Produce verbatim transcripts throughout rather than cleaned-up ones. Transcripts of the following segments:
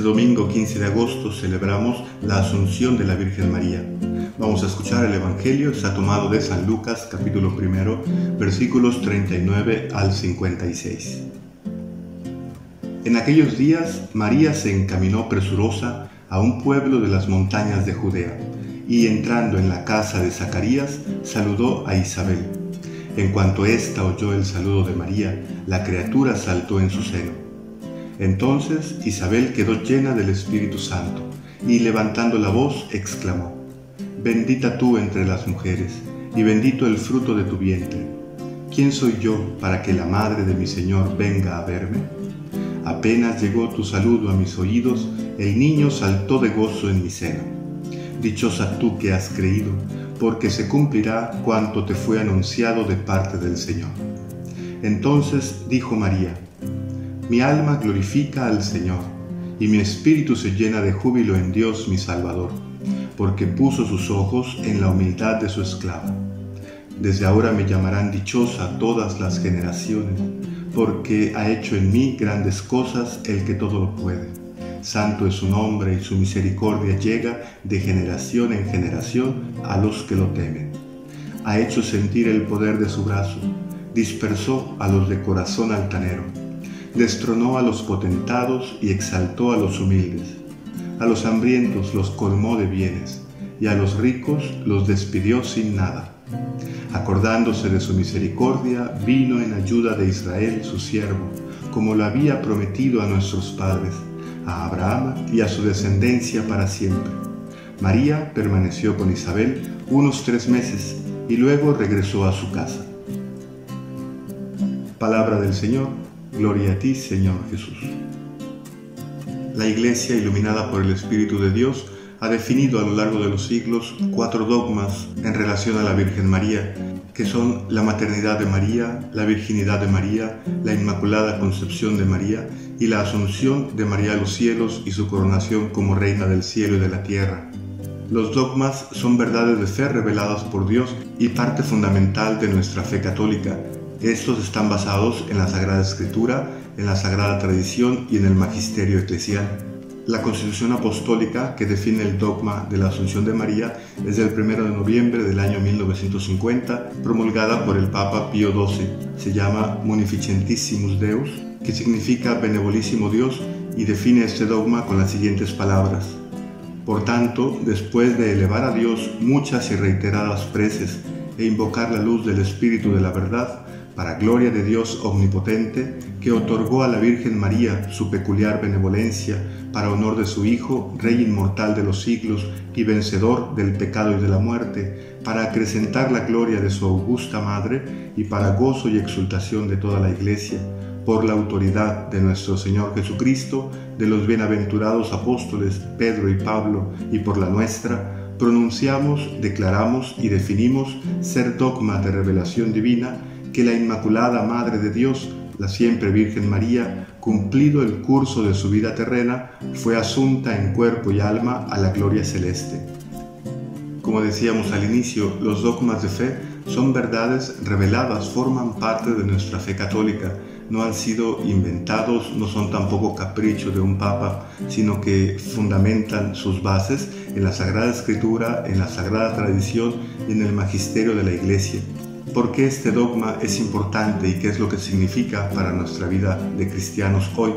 Este domingo quince de agosto celebramos la Asunción de la Virgen María. Vamos a escuchar el Evangelio, está tomado de San Lucas, capítulo primero, versículos treinta y nueve al cincuenta y seis. En aquellos días, María se encaminó presurosa a un pueblo de las montañas de Judea, y entrando en la casa de Zacarías, saludó a Isabel. En cuanto ésta oyó el saludo de María, la criatura saltó en su seno. Entonces Isabel quedó llena del Espíritu Santo, y levantando la voz exclamó: «Bendita tú entre las mujeres, y bendito el fruto de tu vientre. ¿Quién soy yo para que la madre de mi Señor venga a verme? Apenas llegó tu saludo a mis oídos, el niño saltó de gozo en mi seno. Dichosa tú que has creído, porque se cumplirá cuanto te fue anunciado de parte del Señor». Entonces dijo María: «Mi alma glorifica al Señor, y mi espíritu se llena de júbilo en Dios mi Salvador, porque puso sus ojos en la humildad de su esclava. Desde ahora me llamarán dichosa todas las generaciones, porque ha hecho en mí grandes cosas el que todo lo puede. Santo es su nombre, y su misericordia llega de generación en generación a los que lo temen. Ha hecho sentir el poder de su brazo, dispersó a los de corazón altanero, destronó a los potentados y exaltó a los humildes. A los hambrientos los colmó de bienes, y a los ricos los despidió sin nada. Acordándose de su misericordia, vino en ayuda de Israel su siervo, como lo había prometido a nuestros padres, a Abraham y a su descendencia para siempre». María permaneció con Isabel unos tres meses y luego regresó a su casa. Palabra del Señor, gloria a ti, Señor Jesús. La Iglesia, iluminada por el Espíritu de Dios, ha definido a lo largo de los siglos cuatro dogmas en relación a la Virgen María, que son la maternidad de María, la virginidad de María, la Inmaculada Concepción de María y la Asunción de María a los cielos y su coronación como Reina del cielo y de la tierra. Los dogmas son verdades de fe reveladas por Dios y parte fundamental de nuestra fe católica. Estos están basados en la Sagrada Escritura, en la Sagrada Tradición y en el Magisterio Eclesial. La Constitución Apostólica, que define el dogma de la Asunción de María, es del primero de noviembre del año mil novecientos cincuenta, promulgada por el Papa Pío doce. Se llama Munificentissimus Deus, que significa benevolísimo Dios, y define este dogma con las siguientes palabras: «Por tanto, después de elevar a Dios muchas y reiteradas preces e invocar la luz del Espíritu de la verdad, para gloria de Dios omnipotente, que otorgó a la Virgen María su peculiar benevolencia para honor de su Hijo, Rey inmortal de los siglos y vencedor del pecado y de la muerte, para acrecentar la gloria de su augusta Madre y para gozo y exultación de toda la Iglesia, por la autoridad de nuestro Señor Jesucristo, de los bienaventurados apóstoles Pedro y Pablo y por la nuestra, pronunciamos, declaramos y definimos ser dogma de revelación divina que la Inmaculada Madre de Dios, la siempre Virgen María, cumplido el curso de su vida terrena, fue asunta en cuerpo y alma a la gloria celeste». Como decíamos al inicio, los dogmas de fe son verdades reveladas, forman parte de nuestra fe católica. No han sido inventados, no son tampoco capricho de un papa, sino que fundamentan sus bases en la Sagrada Escritura, en la Sagrada Tradición y en el Magisterio de la Iglesia. ¿Por qué este dogma es importante y qué es lo que significa para nuestra vida de cristianos hoy?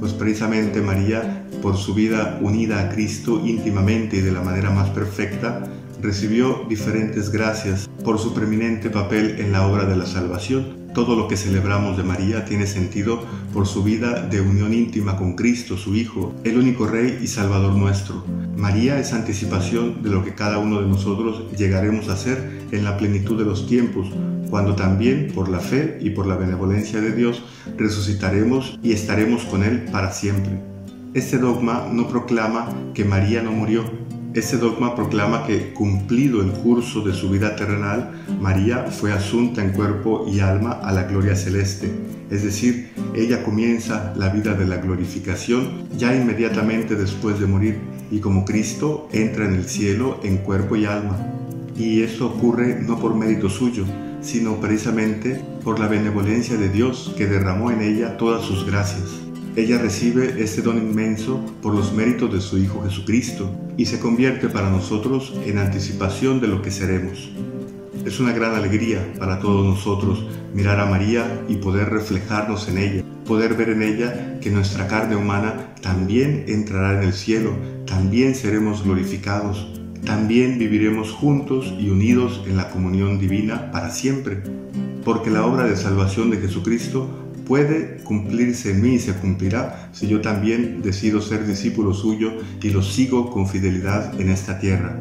Pues precisamente María, por su vida unida a Cristo íntimamente y de la manera más perfecta, recibió diferentes gracias por su preeminente papel en la obra de la salvación. Todo lo que celebramos de María tiene sentido por su vida de unión íntima con Cristo, su Hijo, el único Rey y Salvador nuestro. María es anticipación de lo que cada uno de nosotros llegaremos a ser en la plenitud de los tiempos, cuando también, por la fe y por la benevolencia de Dios, resucitaremos y estaremos con Él para siempre. Este dogma no proclama que María no murió. Este dogma proclama que, cumplido el curso de su vida terrenal, María fue asunta en cuerpo y alma a la gloria celeste. Es decir, ella comienza la vida de la glorificación ya inmediatamente después de morir y, como Cristo, entra en el cielo en cuerpo y alma. Y eso ocurre no por mérito suyo, sino precisamente por la benevolencia de Dios que derramó en ella todas sus gracias. ella recibe este don inmenso por los méritos de su Hijo Jesucristo y se convierte para nosotros en anticipación de lo que seremos. Es una gran alegría para todos nosotros mirar a María y poder reflejarnos en ella, poder ver en ella que nuestra carne humana también entrará en el cielo, también seremos glorificados, también viviremos juntos y unidos en la comunión divina para siempre, porque la obra de salvación de Jesucristo puede cumplirse en mí y se cumplirá si yo también decido ser discípulo suyo y lo sigo con fidelidad en esta tierra.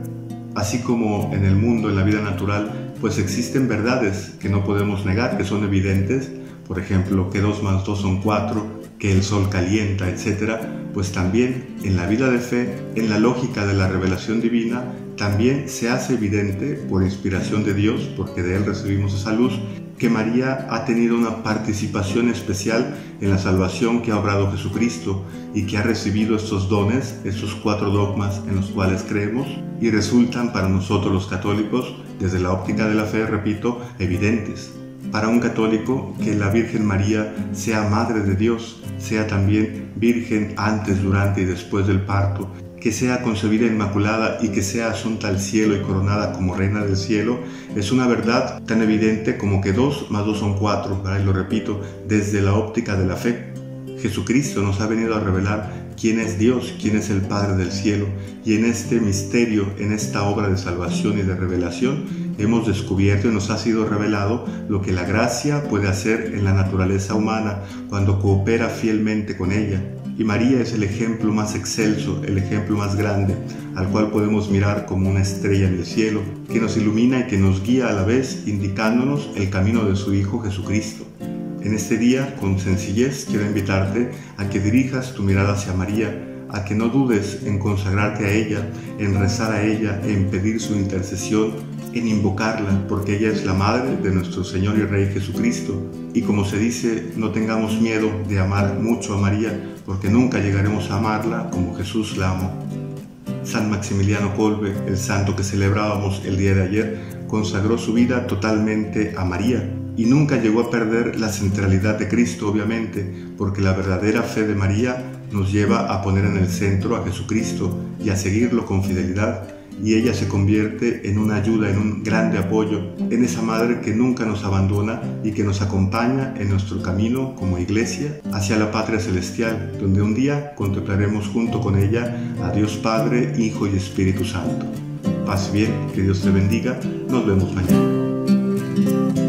Así como en el mundo, en la vida natural, pues existen verdades que no podemos negar, que son evidentes, por ejemplo, que dos más dos son cuatro, que el sol calienta, etcétera, pues también en la vida de fe, en la lógica de la revelación divina, también se hace evidente, por inspiración de Dios, porque de Él recibimos esa luz, que María ha tenido una participación especial en la salvación que ha obrado Jesucristo y que ha recibido estos dones, estos cuatro dogmas en los cuales creemos y resultan para nosotros los católicos, desde la óptica de la fe, repito, evidentes. Para un católico, que la Virgen María sea Madre de Dios, sea también Virgen antes, durante y después del parto, que sea concebida inmaculada y que sea asunta al cielo y coronada como reina del cielo, es una verdad tan evidente como que dos más dos son cuatro, y lo repito, desde la óptica de la fe. Jesucristo nos ha venido a revelar quién es Dios, quién es el Padre del cielo, y en este misterio, en esta obra de salvación y de revelación, hemos descubierto y nos ha sido revelado lo que la gracia puede hacer en la naturaleza humana cuando coopera fielmente con ella. Y María es el ejemplo más excelso, el ejemplo más grande, al cual podemos mirar como una estrella en el cielo, que nos ilumina y que nos guía a la vez, indicándonos el camino de su Hijo Jesucristo. En este día, con sencillez, quiero invitarte a que dirijas tu mirada hacia María, a que no dudes en consagrarte a ella, en rezar a ella, en pedir su intercesión, en invocarla, porque ella es la Madre de nuestro Señor y Rey Jesucristo. Y como se dice, no tengamos miedo de amar mucho a María, porque nunca llegaremos a amarla como Jesús la amó. San Maximiliano Kolbe, el santo que celebrábamos el día de ayer, consagró su vida totalmente a María y nunca llegó a perder la centralidad de Cristo, obviamente, porque la verdadera fe de María nos lleva a poner en el centro a Jesucristo y a seguirlo con fidelidad, y ella se convierte en una ayuda, en un grande apoyo, en esa madre que nunca nos abandona y que nos acompaña en nuestro camino como iglesia hacia la patria celestial, donde un día contemplaremos junto con ella a Dios Padre, Hijo y Espíritu Santo. Paz bien, que Dios te bendiga, nos vemos mañana.